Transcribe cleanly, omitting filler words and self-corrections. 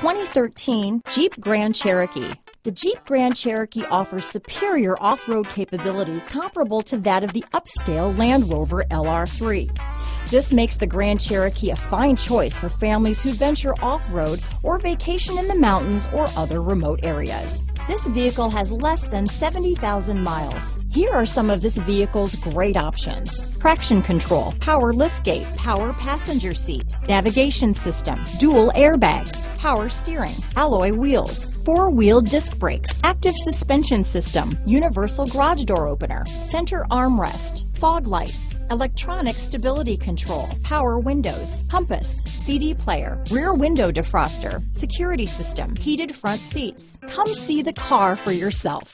2013 Jeep Grand Cherokee. The Jeep Grand Cherokee offers superior off-road capability comparable to that of the upscale Land Rover LR3. This makes the Grand Cherokee a fine choice for families who venture off-road or vacation in the mountains or other remote areas. This vehicle has less than 70,000 miles. Here are some of this vehicle's great options: traction control, power liftgate, power passenger seat, navigation system, dual airbags, power steering, alloy wheels, four-wheel disc brakes, active suspension system, universal garage door opener, center armrest, fog lights, electronic stability control, power windows, compass, CD player, rear window defroster, security system, heated front seats. Come see the car for yourself.